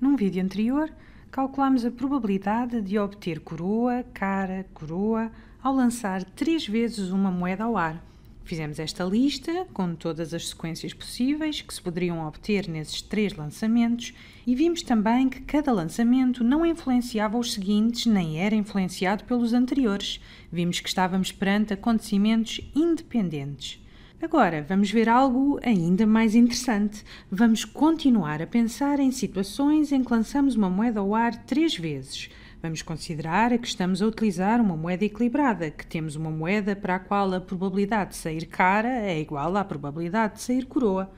Num vídeo anterior, calculámos a probabilidade de obter coroa, cara, coroa, ao lançar 3 vezes uma moeda ao ar. Fizemos esta lista, com todas as sequências possíveis que se poderiam obter nesses 3 lançamentos, e vimos também que cada lançamento não influenciava os seguintes, nem era influenciado pelos anteriores. Vimos que estávamos perante acontecimentos independentes. Agora, vamos ver algo ainda mais interessante. Vamos continuar a pensar em situações em que lançamos uma moeda ao ar 3 vezes. Vamos considerar que estamos a utilizar uma moeda equilibrada, que temos uma moeda para a qual a probabilidade de sair cara é igual à probabilidade de sair coroa.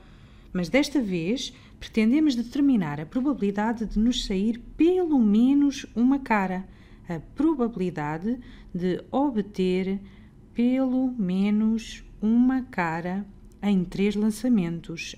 Mas desta vez, pretendemos determinar a probabilidade de nos sair pelo menos uma cara. A probabilidade de obter pelo menos uma cara em 3 lançamentos,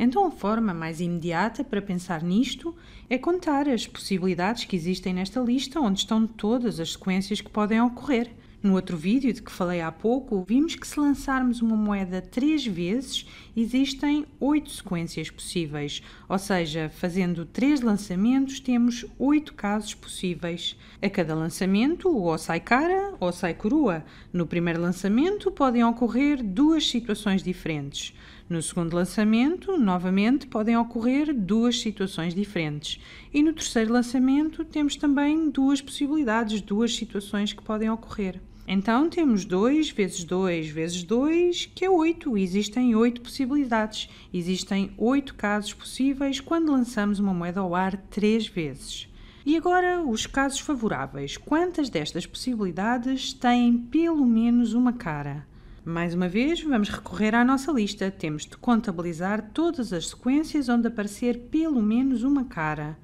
Então, a forma mais imediata para pensar nisto é contar as possibilidades que existem nesta lista, onde estão todas as sequências que podem ocorrer. No outro vídeo de que falei há pouco, vimos que se lançarmos uma moeda 3 vezes, existem 8 sequências possíveis, ou seja, fazendo 3 lançamentos temos 8 casos possíveis. A cada lançamento ou sai cara ou sai coroa. No primeiro lançamento podem ocorrer 2 situações diferentes. No segundo lançamento, novamente, podem ocorrer 2 situações diferentes. E no terceiro lançamento temos também 2 possibilidades, 2 situações que podem ocorrer. Então, temos 2 vezes 2 vezes 2, que é 8. Existem 8 possibilidades. Existem 8 casos possíveis quando lançamos uma moeda ao ar 3 vezes. E agora, os casos favoráveis. Quantas destas possibilidades têm pelo menos uma cara? Mais uma vez, vamos recorrer à nossa lista. Temos de contabilizar todas as sequências onde aparecer pelo menos uma cara.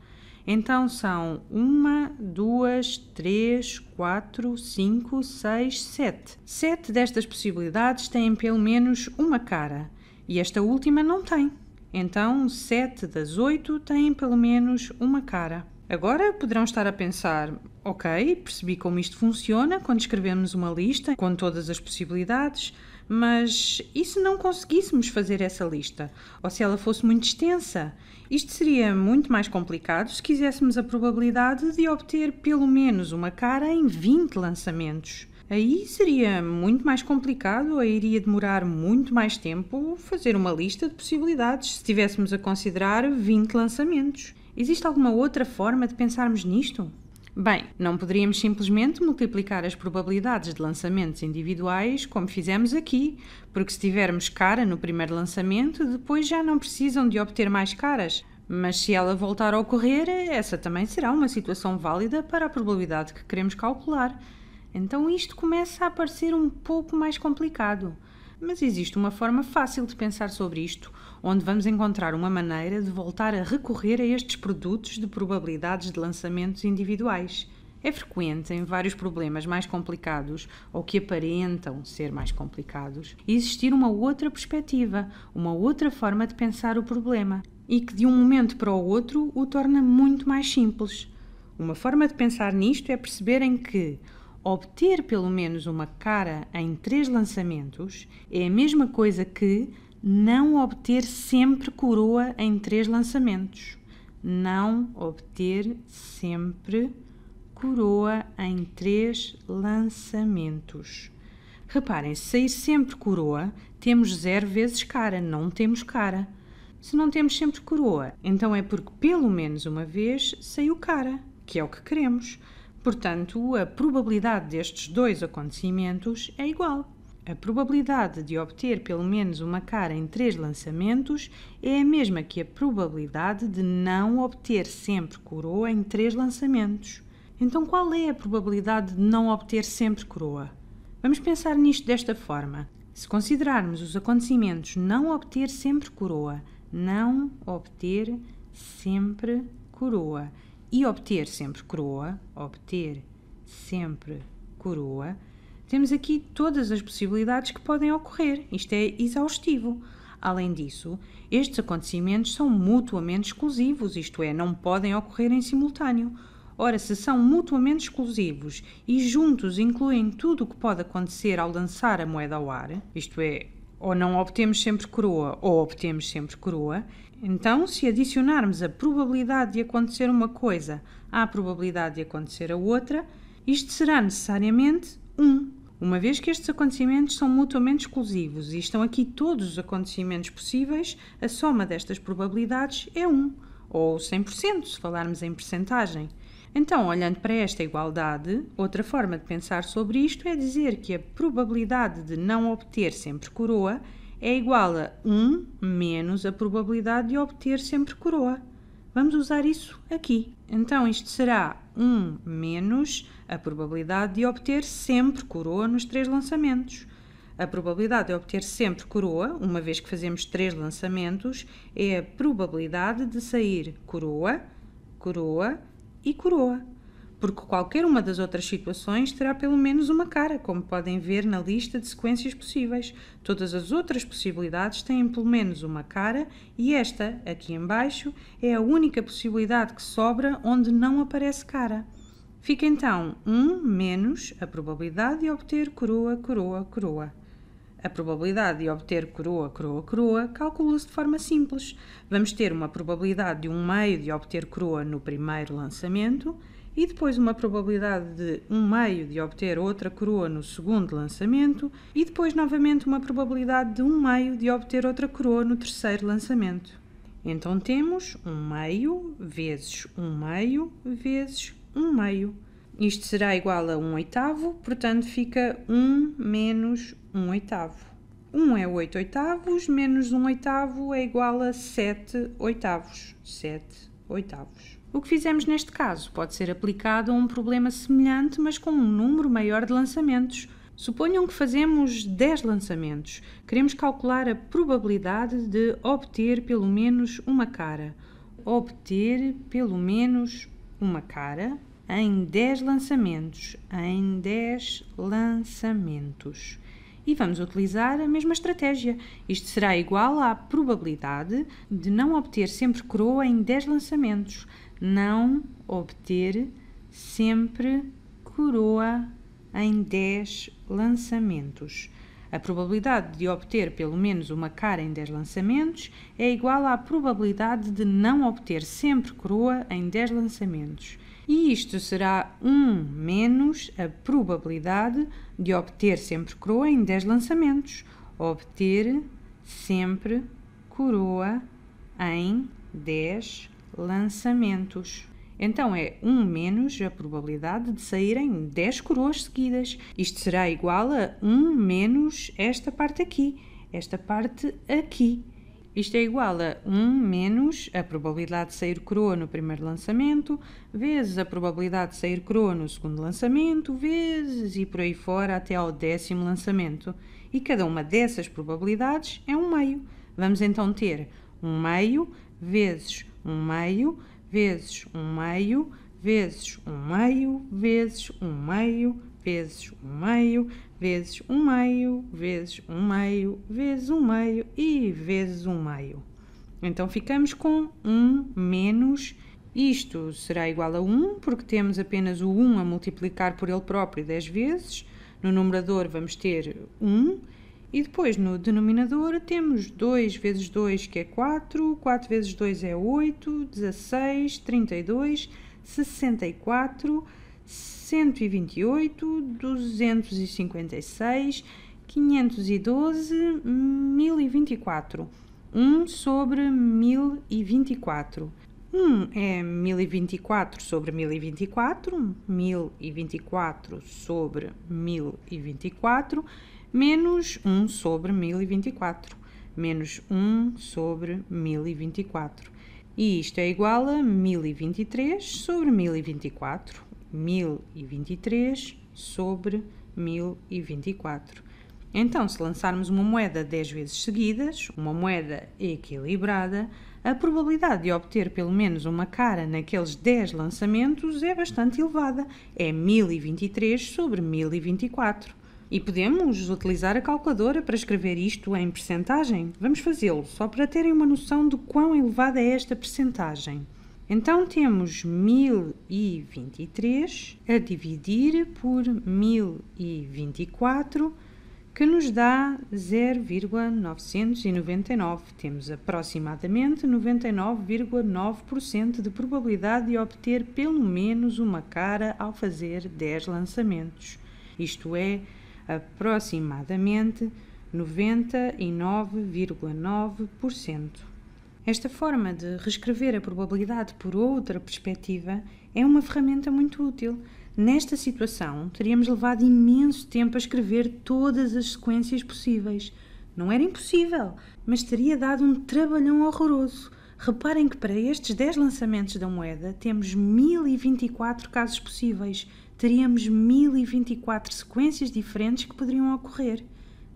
Então são 1, 2, 3, 4, 5, 6, 7. 7 destas possibilidades têm pelo menos uma cara e esta última não tem. Então 7 das 8 têm pelo menos uma cara. Agora poderão estar a pensar, ok, percebi como isto funciona quando escrevemos uma lista com todas as possibilidades, mas e se não conseguíssemos fazer essa lista? Ou se ela fosse muito extensa? Isto seria muito mais complicado se quiséssemos a probabilidade de obter pelo menos uma cara em 20 lançamentos. Aí seria muito mais complicado, aí iria demorar muito mais tempo fazer uma lista de possibilidades se estivéssemos a considerar 20 lançamentos. Existe alguma outra forma de pensarmos nisto? Bem, não poderíamos simplesmente multiplicar as probabilidades de lançamentos individuais como fizemos aqui, porque se tivermos cara no primeiro lançamento, depois já não precisam de obter mais caras. Mas se ela voltar a ocorrer, essa também será uma situação válida para a probabilidade que queremos calcular. Então isto começa a parecer um pouco mais complicado. Mas existe uma forma fácil de pensar sobre isto, onde vamos encontrar uma maneira de voltar a recorrer a estes produtos de probabilidades de lançamentos individuais. É frequente em vários problemas mais complicados, ou que aparentam ser mais complicados, existir uma outra perspectiva, uma outra forma de pensar o problema, e que de um momento para o outro o torna muito mais simples. Uma forma de pensar nisto é perceberem que obter pelo menos uma cara em 3 lançamentos é a mesma coisa que não obter sempre coroa em 3 lançamentos. Não obter sempre coroa em 3 lançamentos. Reparem, se sair sempre coroa, temos 0 vezes cara, não temos cara. Se não temos sempre coroa, então é porque pelo menos uma vez saiu cara, que é o que queremos. Portanto, a probabilidade destes 2 acontecimentos é igual. A probabilidade de obter pelo menos uma cara em 3 lançamentos é a mesma que a probabilidade de não obter sempre coroa em 3 lançamentos. Então, qual é a probabilidade de não obter sempre coroa? Vamos pensar nisto desta forma. Se considerarmos os acontecimentos não obter sempre coroa, não obter sempre coroa, e obter sempre coroa, temos aqui todas as possibilidades que podem ocorrer. Isto é exaustivo. Além disso, estes acontecimentos são mutuamente exclusivos, isto é, não podem ocorrer em simultâneo. Ora, se são mutuamente exclusivos e juntos incluem tudo o que pode acontecer ao lançar a moeda ao ar, isto é, ou não obtemos sempre crua, ou obtemos sempre crua, então se adicionarmos a probabilidade de acontecer uma coisa à probabilidade de acontecer a outra, isto será necessariamente 1, uma vez que estes acontecimentos são mutuamente exclusivos e estão aqui todos os acontecimentos possíveis, a soma destas probabilidades é 1, ou 100%, se falarmos em percentagem. Então, olhando para esta igualdade, outra forma de pensar sobre isto é dizer que a probabilidade de não obter sempre coroa é igual a 1 menos a probabilidade de obter sempre coroa. Vamos usar isso aqui. Então, isto será 1 menos a probabilidade de obter sempre coroa nos 3 lançamentos. A probabilidade de obter sempre coroa, uma vez que fazemos 3 lançamentos, é a probabilidade de sair coroa, coroa e coroa, porque qualquer uma das outras situações terá pelo menos uma cara, como podem ver na lista de sequências possíveis. Todas as outras possibilidades têm pelo menos uma cara e esta, aqui em baixo, é a única possibilidade que sobra onde não aparece cara. Fica então 1 menos a probabilidade de obter coroa, coroa, coroa. A probabilidade de obter coroa, coroa, coroa calcula-se de forma simples. Vamos ter uma probabilidade de 1/2 de obter coroa no primeiro lançamento e depois uma probabilidade de 1/2 de obter outra coroa no segundo lançamento e depois novamente uma probabilidade de 1/2 de obter outra coroa no terceiro lançamento. Então temos 1/2 vezes 1/2 vezes 1/2. Isto será igual a 1/8, portanto fica 1 menos 1/8. 1 é 8 oitavos, menos 1/8 é igual a 7 oitavos. 7 oitavos. O que fizemos neste caso pode ser aplicado a um problema semelhante, mas com um número maior de lançamentos. Suponham que fazemos 10 lançamentos. Queremos calcular a probabilidade de obter pelo menos uma cara. Obter pelo menos uma cara em 10 lançamentos, em 10 lançamentos. E vamos utilizar a mesma estratégia. Isto será igual à probabilidade de não obter sempre coroa em 10 lançamentos. Não obter sempre coroa em 10 lançamentos. A probabilidade de obter pelo menos uma cara em 10 lançamentos é igual à probabilidade de não obter sempre coroa em 10 lançamentos. E isto será 1 menos a probabilidade de obter sempre coroa em 10 lançamentos. Obter sempre coroa em 10 lançamentos. Então é 1 menos a probabilidade de saírem 10 coroas seguidas. Isto será igual a 1 menos esta parte aqui, esta parte aqui. Isto é igual a 1 menos a probabilidade de sair coroa no primeiro lançamento, vezes a probabilidade de sair coroa no segundo lançamento, vezes e por aí fora até ao 10º lançamento. E cada uma dessas probabilidades é 1/2. Vamos então ter 1/2 vezes 1/2 vezes 1/2 vezes 1/2 vezes 1/2 vezes 1/2 vezes 1/2 vezes 1/2 vezes 1/2 e vezes 1/2. Então ficamos com 1 menos, isto será igual a 1, porque temos apenas o 1 a multiplicar por ele próprio 10 vezes. No numerador vamos ter 1 e depois no denominador temos 2 vezes 2 que é 4, 4 vezes 2 é 8, 16, 32, 64, 128, 256, 512, 1024. 1 sobre 1024. 1 é 1024 sobre 1024, 1024 sobre 1024, menos 1 sobre 1024, menos 1 sobre 1024. E isto é igual a 1023 sobre 1024. 1023 sobre 1024. Então, se lançarmos uma moeda 10 vezes seguidas, uma moeda equilibrada, a probabilidade de obter pelo menos uma cara naqueles 10 lançamentos é bastante elevada. É 1023 sobre 1024. E podemos utilizar a calculadora para escrever isto em percentagem? Vamos fazê-lo, só para terem uma noção de quão elevada é esta percentagem. Então temos 1023 a dividir por 1024, que nos dá 0,999. Temos aproximadamente 99,9% de probabilidade de obter pelo menos uma cara ao fazer 10 lançamentos, isto é, aproximadamente 99,9%. Esta forma de reescrever a probabilidade por outra perspectiva é uma ferramenta muito útil. Nesta situação, teríamos levado imenso tempo a escrever todas as sequências possíveis. Não era impossível, mas teria dado um trabalhão horroroso. Reparem que para estes 10 lançamentos da moeda temos 1024 casos possíveis. Teríamos 1024 sequências diferentes que poderiam ocorrer.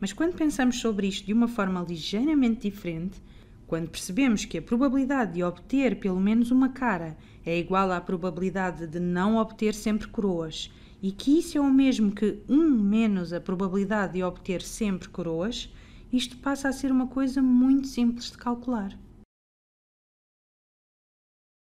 Mas quando pensamos sobre isto de uma forma ligeiramente diferente, quando percebemos que a probabilidade de obter pelo menos uma cara é igual à probabilidade de não obter sempre coroas, e que isso é o mesmo que 1 menos a probabilidade de obter sempre coroas, isto passa a ser uma coisa muito simples de calcular.